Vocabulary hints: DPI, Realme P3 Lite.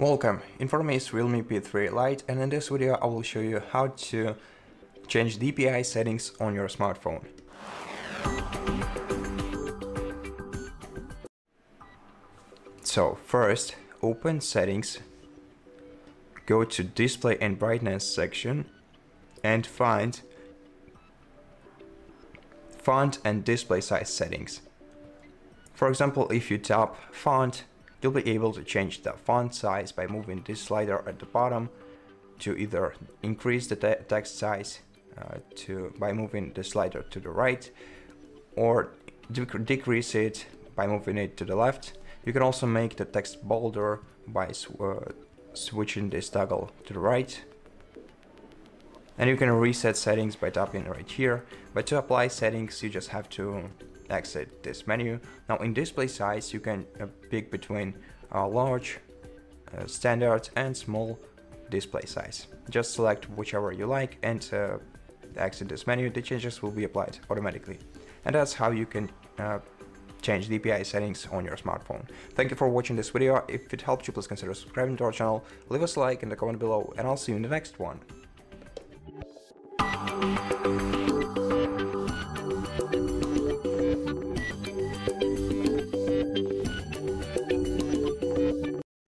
Welcome, in front of me is Realme P3 Lite, and in this video I will show you how to change DPI settings on your smartphone. So first, open settings, go to display and brightness section and find font and display size settings. For example, if you tap font, you'll be able to change the font size by moving this slider at the bottom to either increase the text size by moving the slider to the right, or decrease it by moving it to the left. You can also make the text bolder by switching this toggle to the right. And you can reset settings by tapping right here. But to apply settings, you just have to exit this menu. Now in display size, you can pick between large, standard and small display size. Just select whichever you like and exit this menu. The changes will be applied automatically. And that's how you can change DPI settings on your smartphone. Thank you for watching this video. If it helped you, please consider subscribing to our channel, leave us a like in the comment below, and I'll see you in the next one.